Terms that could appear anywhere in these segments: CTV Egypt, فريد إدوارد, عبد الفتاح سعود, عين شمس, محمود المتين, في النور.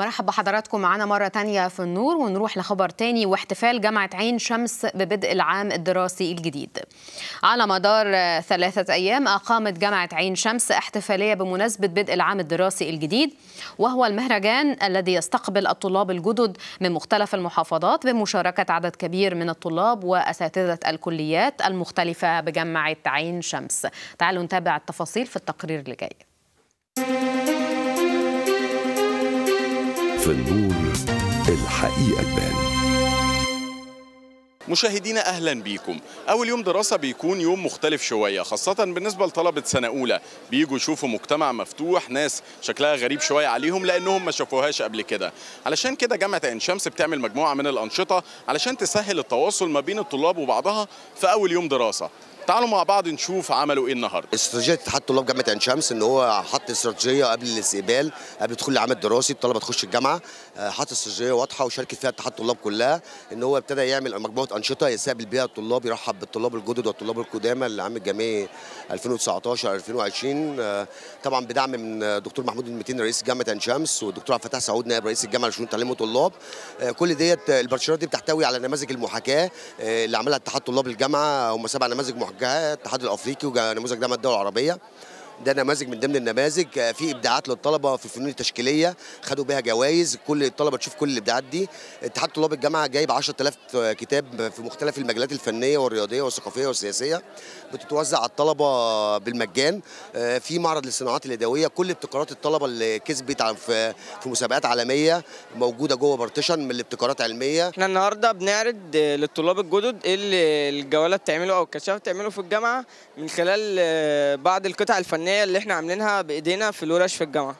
برحب بحضراتكم معانا مرة تانية في النور، ونروح لخبر تاني واحتفال جامعة عين شمس ببدء العام الدراسي الجديد. على مدار 3 أيام أقامت جامعة عين شمس احتفالية بمناسبة بدء العام الدراسي الجديد، وهو المهرجان الذي يستقبل الطلاب الجدد من مختلف المحافظات بمشاركة عدد كبير من الطلاب وأساتذة الكليات المختلفة بجامعة عين شمس. تعالوا نتابع التفاصيل في التقرير اللي جاي. في النور الحقيقة تبان. مشاهدينا اهلا بيكم. اول يوم دراسه بيكون يوم مختلف شويه، خاصه بالنسبه لطلبه سنه اولى، بييجوا يشوفوا مجتمع مفتوح، ناس شكلها غريب شويه عليهم لانهم ما شافوهاش قبل كده. علشان كده جامعه عين شمس بتعمل مجموعه من الانشطه علشان تسهل التواصل ما بين الطلاب وبعضها في اول يوم دراسه. تعالوا مع بعض نشوف عملوا ايه النهارده. استراتيجيه اتحاد طلاب جامعه عين شمس ان هو حط استراتيجيه قبل الاستقبال، قبل دخول العام الدراسي، الطلبه تخش الجامعه، حط استراتيجيه واضحه وشاركت فيها اتحاد الطلاب كلها، ان هو ابتدى يعمل مجموعه انشطه يستقبل بيها الطلاب، يرحب بالطلاب الجدد والطلاب القدامى للعام الجامعي 2019 2020، طبعا بدعم من الدكتور محمود المتين رئيس جامعه عين شمس، والدكتور عبد الفتاح سعود نائب رئيس الجامعه لشؤون التعليم والطلاب. كل ديت البرشرات دي بتحتوي على نماذج المحاكاه اللي عملها اتحاد طلاب الجامعه، هم 7 نماذج محاكاه، الاتحاد الافريقي ونموذج دعم الدول العربيه، ده نماذج من ضمن النماذج. في ابداعات للطلبه في الفنون التشكيليه خدوا بها جوائز، كل الطلبه تشوف كل الابداعات دي. اتحاد طلاب الجامعه جايب 10000 كتاب في مختلف المجالات الفنيه والرياضيه والثقافيه والسياسيه، بتتوزع على الطلبه بالمجان. في معرض للصناعات اليدويه، كل ابتكارات الطلبه اللي كسبت في مسابقات عالميه موجوده جوه بارتيشن من الابتكارات العلميه. احنا النهارده بنعرض للطلاب الجدد اللي الجوله بتعمله او الكشافه بتعمله في الجامعه من خلال بعض القطع الفنيه اللي احنا عاملينها بايدينا في الورش في الجامعه.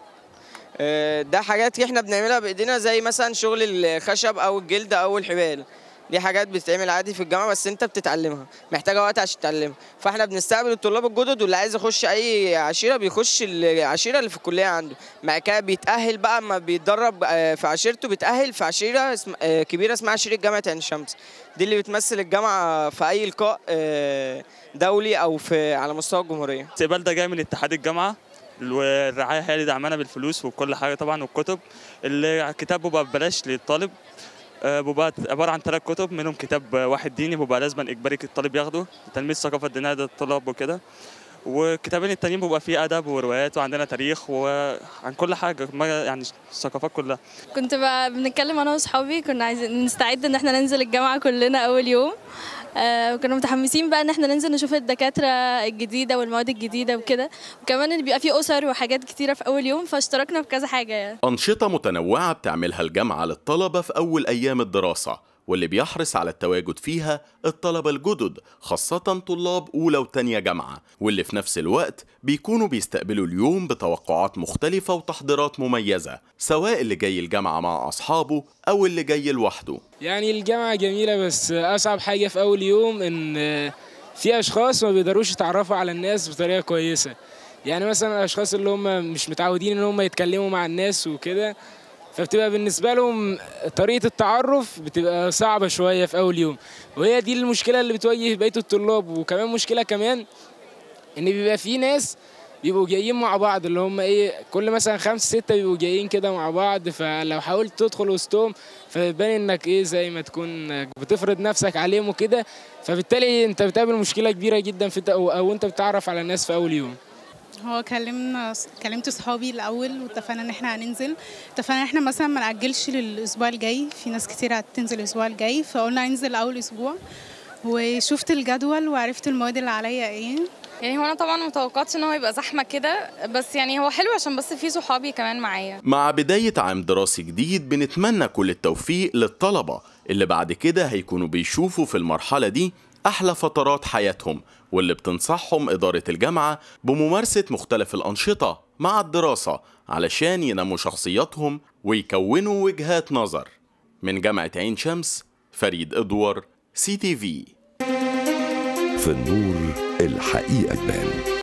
ده حاجات احنا بنعملها بايدينا، زي مثلا شغل الخشب او الجلد او الحبال، دي حاجات بتتعمل عادي في الجامعه بس انت بتتعلمها، محتاجه وقت عشان تتعلمها. فاحنا بنستقبل الطلاب الجدد، واللي عايز يخش اي عشيره بيخش العشيره اللي في الكليه عنده، مع كده بيتاهل بقى اما بيتدرب في عشيرته بيتاهل في عشيره كبيره اسمها عشيره جامعه عين شمس، دي اللي بتمثل الجامعه في اي لقاء دولي او في على مستوى الجمهوريه. الاستقبال ده جاي من اتحاد الجامعه، والرعايه هي اللي دعمنا بالفلوس وبكل حاجه طبعا، والكتب اللي كتاب بيبقى ببلاش للطالب، بيبقى عباره عن 3 كتب، منهم كتاب واحد ديني بيبقى لازم اجباري الطالب ياخده لتنميه الثقافه الدينيه لدى الطلاب وكده، والكتابين التانيين بيبقى فيه ادب وروايات وعندنا تاريخ وعن كل حاجه يعني الثقافات كلها. كنت بنتكلم انا واصحابي، كنا عايزين نستعد ان احنا ننزل الجامعه كلنا اول يوم، وكنا متحمسين بقى ان احنا ننزل نشوف الدكاتره الجديده والمواد الجديده وكده، وكمان اللي بيبقى فيه اسر وحاجات كتيره في اول يوم، فاشتركنا في كذا حاجه يعني. انشطه متنوعه بتعملها الجامعه للطلبه في اول ايام الدراسه، واللي بيحرص على التواجد فيها الطلبة الجدد، خاصة طلاب أولى وتانية جامعة، واللي في نفس الوقت بيكونوا بيستقبلوا اليوم بتوقعات مختلفة وتحضيرات مميزة، سواء اللي جاي الجامعة مع أصحابه أو اللي جاي لوحده. يعني الجامعة جميلة، بس أصعب حاجة في أول يوم إن في أشخاص ما بيقدروش يتعرفوا على الناس بطريقة كويسة، يعني مثلا الأشخاص اللي هم مش متعودين إن هم يتكلموا مع الناس وكده، فبتبقى بالنسبة لهم طريقة التعرف بتبقى صعبة شوية في أول يوم، وهي دي المشكلة اللي بتواجه بقية الطلاب. وكمان مشكلة كمان إن بيبقى في ناس بيبقوا جايين مع بعض، اللي هم إيه كل مثلا 5 6 بيبقوا جايين كده مع بعض، فلو حاولت تدخل وسطهم فبتبان إنك إيه زي ما تكون بتفرض نفسك عليهم وكده، فبالتالي أنت بتقابل مشكلة كبيرة جدا في أو أنت بتتعرف على الناس في أول يوم. هو كلمت صحابي الاول واتفقنا ان احنا هننزل، اتفقنا ان احنا مثلا ما ناجلش للاسبوع الجاي، في ناس كتير هتنزل الاسبوع الجاي، فقلنا هننزل اول اسبوع، وشفت الجدول وعرفت المواد اللي عليا ايه. يعني هو انا طبعا ما توقعتش ان هو يبقى زحمه كده، بس يعني هو حلو عشان بس في صحابي كمان معايا. مع بدايه عام دراسي جديد بنتمنى كل التوفيق للطلبه اللي بعد كده هيكونوا بيشوفوا في المرحله دي أحلى فترات حياتهم، واللي بتنصحهم إدارة الجامعة بممارسة مختلف الأنشطة مع الدراسة علشان ينموا شخصياتهم ويكونوا وجهات نظر. من جامعة عين شمس، فريد إدوارد، CTV. في النور الحقيقة تبان.